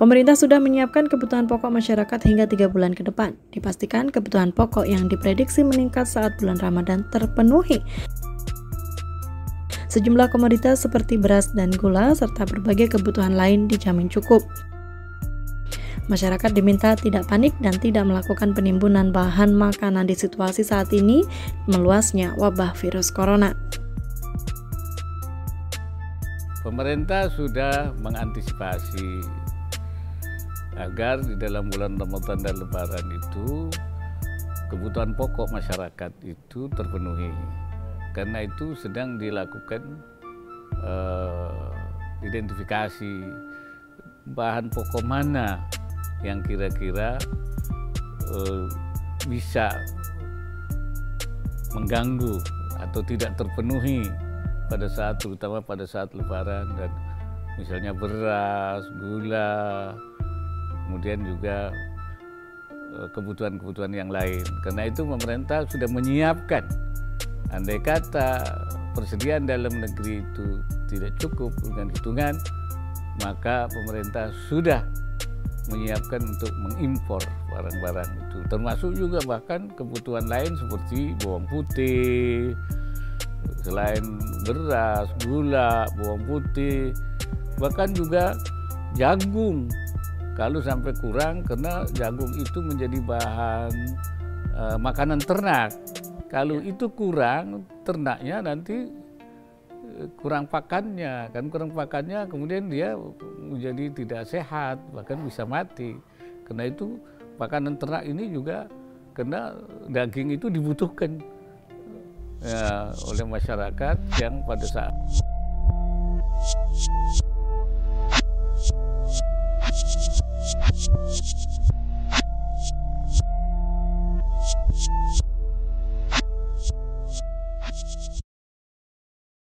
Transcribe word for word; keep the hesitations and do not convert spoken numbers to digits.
Pemerintah sudah menyiapkan kebutuhan pokok masyarakat hingga tiga bulan ke depan. Dipastikan kebutuhan pokok yang diprediksi meningkat saat bulan Ramadan terpenuhi. Sejumlah komoditas seperti beras dan gula serta berbagai kebutuhan lain dijamin cukup. Masyarakat diminta tidak panik dan tidak melakukan penimbunan bahan makanan di situasi saat ini meluasnya wabah virus corona. Pemerintah sudah mengantisipasi agar di dalam bulan Ramadan dan Lebaran itu kebutuhan pokok masyarakat itu terpenuhi. Karena itu sedang dilakukan uh, identifikasi bahan pokok mana yang kira-kira uh, bisa mengganggu atau tidak terpenuhi pada saat, terutama pada saat Lebaran, dan misalnya beras, gula, kemudian juga kebutuhan-kebutuhan yang lain. Karena itu pemerintah sudah menyiapkan. Andai kata persediaan dalam negeri itu tidak cukup dengan hitungan, maka pemerintah sudah menyiapkan untuk mengimpor barang-barang itu. Termasuk juga bahkan kebutuhan lain seperti bawang putih, selain beras, gula, bawang putih, bahkan juga jagung. Kalau sampai kurang, karena jagung itu menjadi bahan e, makanan ternak. Kalau itu kurang, ternaknya nanti kurang pakannya, kan kurang pakannya kemudian dia menjadi tidak sehat, bahkan bisa mati. Karena itu makanan ternak ini juga, karena daging itu dibutuhkan ya, oleh masyarakat yang pada saat